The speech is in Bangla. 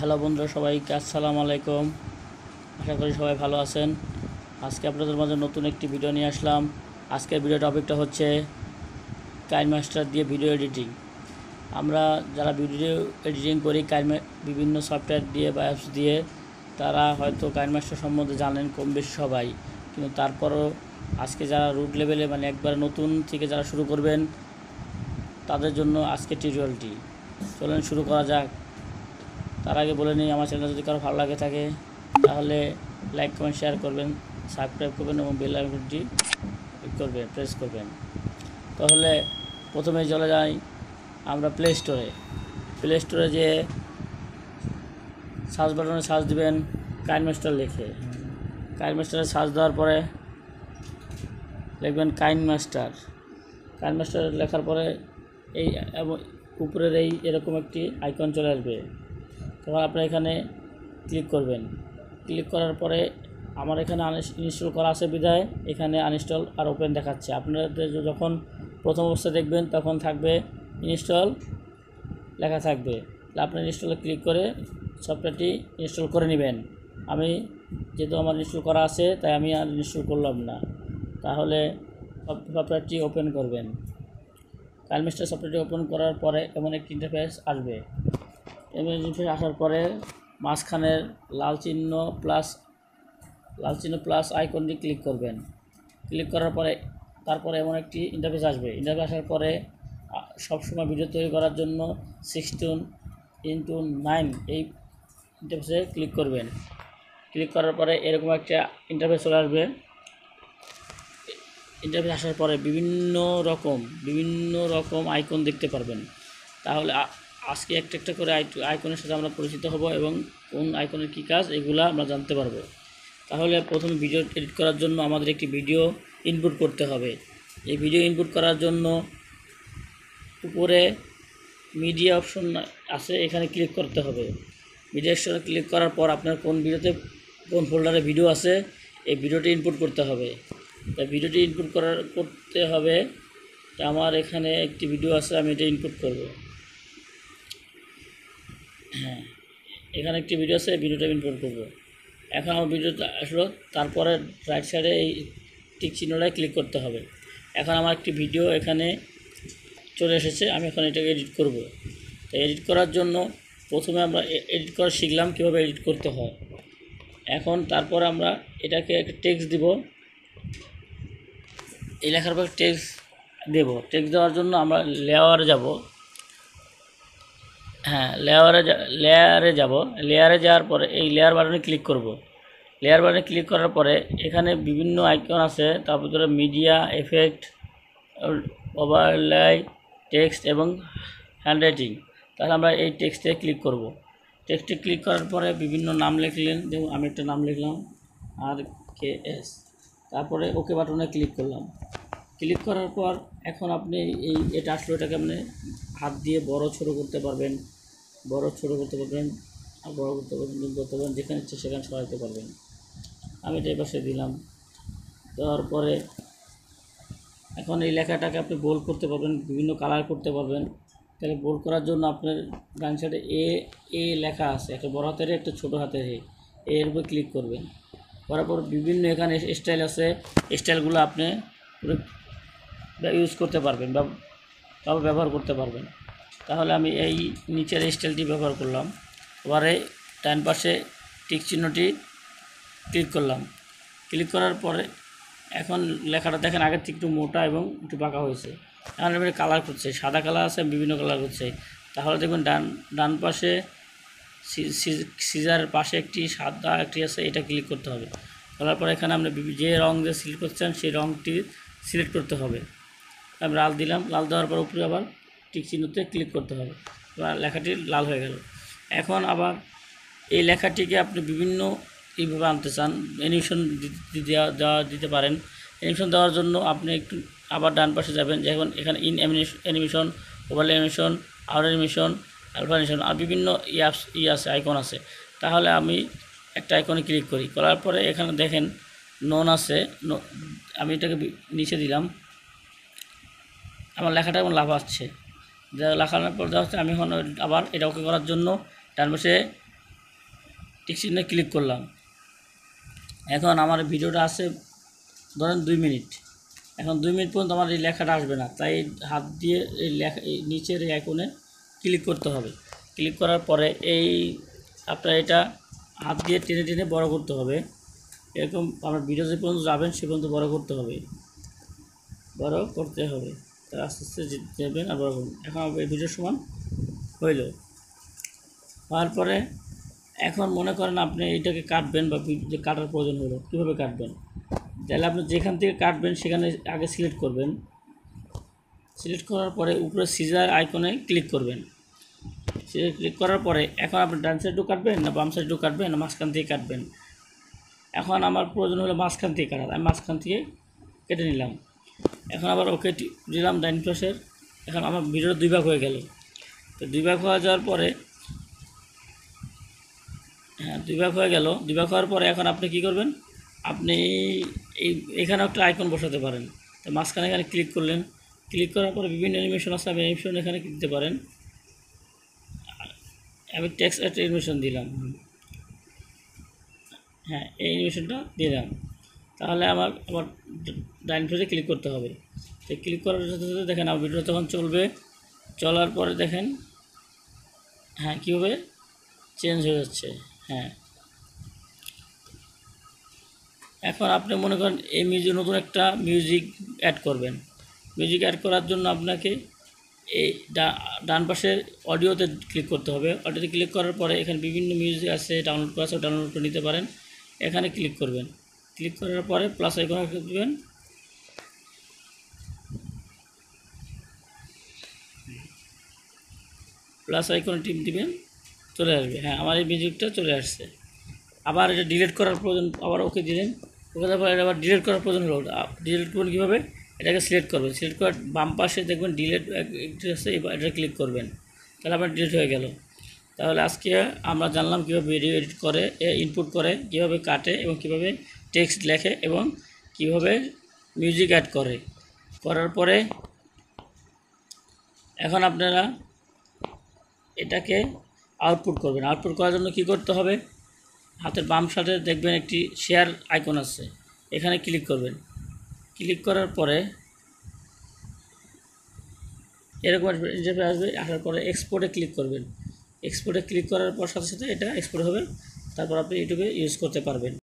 हेलो बंधुरा सबाइके आसलामु आलैकुम। आशा करी सबाई भालो आछेन। आज के आपनादेर माझे नतून एकटी भिडियो निये आसलाम। आजकेर भिडियो टपिकटा हच्छे काइनमास्टर दिये भिडियो एडिटिंग। आमरा जारा भिडियो एडिटिंग करी विभिन्न सफ्टवेयर दिये बा एप्स दिये तारा हयतो काइनमास्टर सम्बन्धे जानेन कम बेशि सबाई, किन्तु तारपरो आजके जारा रूट लेभेले माने एकबारे नतून थेके जारा शुरू करबेन ताদের জন্য আজকে টিউটোরিয়ালটি। চলেন শুরু করা যাক। তার আগে বলে নিই, আমার চ্যানেল যদি কারো ভালো লাগে থাকে তাহলে লাইক কমেন্ট শেয়ার করবেন, সাবস্ক্রাইব করবেন এবং বেল আইকনটি প্রেস করবেন। তাহলে প্রথমে চলে যাই আমরা প্লে স্টোরে। প্লে স্টোরে যে সার্চ বাটনে সার্চ দিবেন কাইনমাস্টার লিখে। কাইনমাস্টারে সার্চ দেওয়ার পরে লিখবেন কাইনমাস্টার। কাইনমাস্টার লেখার পরে এই উপরের এই এরকম একটি আইকন চলে আসবে, তখন আপনারা এখানে ক্লিক করবেন। ক্লিক করার পরে আমার এখানে ইনস্টল করা আছে বিধায় এখানে আনইনস্টল আর ওপেন দেখাচ্ছে। আপনাদের যখন প্রথম অবস্থায় দেখবেন তখন থাকবে ইনস্টল লেখা থাকবে, আপনারা ইনস্টলে ক্লিক করে সফটওয়্যারটি ইনস্টল করে নেবেন। আমি যেহেতু আমার ইনস্টল করা আছে তাই আমি আর ইনস্টল করলাম না। তাহলে সফটওয়্যারটি ওপেন করবেন। কাইনমাস্টার সফটওয়্যারটি ওপেন করার পরে এমন একটি ইন্টারফেস আসবে। এমন ইন্টারফেস আসার পরে মাঝখানের লাল চিহ্ন প্লাস আইকনটি ক্লিক করবেন। ক্লিক করার পরে তারপরে এমন একটি ইন্টারফেস আসবে। ইন্টারফেস আসার পরে সবসময় ভিডিও তৈরি করার জন্য 16:9 এই ইন্টারফেসে ক্লিক করবেন। ক্লিক করার পরে এরকম একটা ইন্টারফেস চলে আসবে। ইন্টারফেস আসার পরে বিভিন্ন রকম আইকন দেখতে পারবেন। তাহলে আজকে একটা একটা করে আইকনের সাথে আমরা পরিচিত হব এবং কোন আইকনের কী কাজ এগুলো আমরা জানতে পারবো। তাহলে প্রথমে ভিডিও এডিট করার জন্য আমাদের একটি ভিডিও ইনপুট করতে হবে। এই ভিডিও ইনপুট করার জন্য উপরে মিডিয়া অপশন আছে, এখানে ক্লিক করতে হবে। মিডিয়া অপশনে ক্লিক করার পর আপনার কোন ভিডিওতে কোন ফোল্ডারে ভিডিও আছে এই ভিডিওটি ইনপুট করতে হবে। তাই ভিডিওটি ইনপুট করতে হবে। আমার এখানে একটি ভিডিও আছে, আমি এটা ইনপুট করব। হ্যাঁ, এখানে একটি ভিডিও আছে, ভিডিওটা আমি ইনপুট করব। এখন আমার ভিডিওটা আসলো, তারপরে রাইট সাইডে এই টিক চিহ্নটায় ক্লিক করতে হবে। এখন আমার একটি ভিডিও এখানে চলে এসেছে, আমি এখন এটাকে এডিট করব। তো এডিট করার জন্য প্রথমে আমরা এডিট করা শিখলাম কীভাবে এডিট করতে হয়। এখন তারপরে আমরা এটাকে একটা টেক্সট দিব। এই লেখার পর টেক্সট দেব। টেক্সট দেওয়ার জন্য আমরা লেয়ারে যাব। হ্যাঁ, লেয়ারে যাব। লেয়ারে যাওয়ার পরে এই লেয়ার বাটনে ক্লিক করব। লেয়ার বাটনে ক্লিক করার পরে এখানে বিভিন্ন আইকন আছে, তার ভিতরে মিডিয়া, এফেক্ট, ওভারলাই, টেক্সট এবং হ্যান্ডরাইটিং। তাহলে আমরা এই টেক্সটে ক্লিক করব। টেক্সটে ক্লিক করার পরে বিভিন্ন নাম লিখলেন, যেমন আমি একটা নাম লিখলাম RKS। তারপরে ওকে বাটনে ক্লিক করলাম। ক্লিক করার পর এখন আপনি এই এটা আসলো, এটাকে আপনি হাত দিয়ে বড় ছোটো করতে পারবেন আর বড় করতে পারবেন, যেখানে ইচ্ছে সেখানে সরাইতে পারবেন। আমি এটা এই পাশে দিলাম। দেওয়ার পরে এখন এই লেখাটাকে আপনি বোল্ড করতে পারবেন, বিভিন্ন কালার করতে পারবেন। তাহলে বোল্ড করার জন্য আপনার ডান সাইডে এ লেখা আছে, একটা বড় হাতের একটা ছোটো হাতের এর উপর ক্লিক করবেন। করার পর বিভিন্ন এখানে স্টাইল আছে, স্টাইলগুলো আপনি ইউজ করতে পারবেন বা তাও ব্যবহার করতে পারবেন। তাহলে আমি এই নিচের স্টাইলটি ব্যবহার করলাম। এবারে ডান পাশে টিক চিহ্নটি ক্লিক করলাম। ক্লিক করার পরে এখন লেখাটা দেখেন আগের থেকে একটু মোটা এবং একটু বাঁকা হয়েছে। এখন এবারে কালার করছে, সাদা কালার আছে, বিভিন্ন কালার করছে। তাহলে দেখবেন ডান পাশে সিজারের পাশে একটি সাদা একটি আছে, এটা ক্লিক করতে হবে। করার পর এখানে আপনি যে রং দিয়ে সিলেক্ট করছেন সেই রঙটি সিলেক্ট করতে হবে। আমি লাল দিলাম। লাল দেওয়ার পর উপরে আবার টিক চিহ্নতে ক্লিক করতে হবে, এবার লেখাটি লাল হয়ে গেল। এখন আবার এই লেখাটিকে আপনি বিভিন্ন এইভাবে আনতে চান, অ্যানিমেশন দিতে পারেন। অ্যানিমেশন দেওয়ার জন্য আপনি একটু আবার ডান পাশে যাবেন, যেমন এখানে in animation, overlay animation, out animation, অ্যালফানেশন আর বিভিন্ন ই আছে আইকন আছে। তাহলে আমি একটা আইকনে ক্লিক করি। করার পরে এখানে দেখেন নন আছে, আমি এটাকে নিচে দিলাম। আমার লেখাটা এখন লাভ আসছে, যা লেখানোর পর দেওয়া হচ্ছে। আমি এখন আবার এটা ওকে করার জন্য ডান পাশে टिक चिन्हे क्लिक करलाम एखन आमार भिडियोटा आछे धरेन 2 मिनट एखन 2 मिनट पर्यन्त आमार लेखाटा आसबे ना ताई हाथ दिए ए लेखा नीचेर ए आइकने क्लिक करते होबे। क्लिक करार परे एई आपनारा एटा हाथ दिए टेने टेने बड़ो करते होबे एरकम आमार भिडियो जे पर्यन्त जाबेन से पर्यन्त बड़ो करते होबे बड़ो करते होबे आस्ते आस्ते देबेन आर बड़ो करबेन। एखन ए भिडियो समान हइल हওয়ার পরে এখন মনে করেন আপনি এটাকে কাটবেন বা যে কাটার প্রয়োজন হলো কিভাবে কাটবেন তাহলে আপনি যেখান থেকে কাটবেন সেখানে আগে সিলেক্ট করবেন। সিলেক্ট করার পরে উপরে সিজার আইকনে ক্লিক করবেন। ক্লিক করার পরে এখন আপনি ডান সাইডও কাটবেন না বাম সাইডও কাটবেন না মাঝখান থেকে কাটবেন। এখন আমার প্রয়োজন হলো মাঝখান থেকে কাটার, আমি মাঝখান থেকে কেটে নিলাম। এখন আবার ওকে দিলাম ডান পাশের। এখন আমার ভিডিও দুই ভাগ হয়ে গেল। তো দুই ভাগ হয়ে যাওয়ার পরে हाँ दुबाग हो गल दुबाग हार एन आनी क्यों करबें अपनी एखे एक आइकन बसाते तो माजखने एखे क्लिक कर लें। क्लिक करार विभिन्न एनिमेशन आस एनिमेशन एखे दिते पर टेक्स्ट एक एनिमेशन दिल हाँ एनिमेशन दिल डाइन फ्रेजे क्लिक करते हैं। तो क्लिक करारे देखें भिडियो तक चलो चलार पर देखें हाँ क्यों चेंज हो जाए हाँ এখন আপনি মনে করেন এই মিউজিক নতুন একটা মিউজিক অ্যাড করবেন। মিউজিক অ্যাড করার জন্য আপনাকে এই ডান পাশের অডিওতে ক্লিক করতে হবে। অডিওতে ক্লিক করার পরে এখানে বিভিন্ন মিউজিক আছে ডাউনলোড করা আছে ডাউনলোড করে নিতে পারেন। এখানে ক্লিক করবেন। ক্লিক করার পরে প্লাস আইকনে ক্লিক দিবেন। প্লাস আইকনে টিপ দিবেন চলে আসবে হ্যাঁ আমার এই মিউজিকটা চলে আসছে। আবার এটা ডিলিট করার প্রয়োজন আবার ওকে দিলেন। ওকে তারপর এটা আবার ডিলিট করার প্রয়োজন হলো ডিলিট করবেন কীভাবে এটাকে সিলেক্ট করবেন। সিলেক্ট করার বাম পাশে দেখবেন ডিলিট আছে এটা ক্লিক করবেন তাহলে আপনার ডিলিট হয়ে গেল। তাহলে আজকে আমরা জানলাম কীভাবে ভিডিও এডিট করে ইনপুট করে কীভাবে কাটে এবং কীভাবে টেক্সট লেখে এবং কীভাবে মিউজিক অ্যাড করে। করার পরে এখন আপনারা এটাকে आउटपुट करबें। आउटपुट करार क्यों करते हाथ बाम साथे देखें एक शेयर आइकन आखने क्लिक करबें। क्लिक करारे एरक आसार पर एक्सपोर्टे क्लिक करबें। एक्सपोर्टे क्लिक करार साथे साथे एक्सपोर्ट हो तरह अपनी यूट्यूब यूज करते।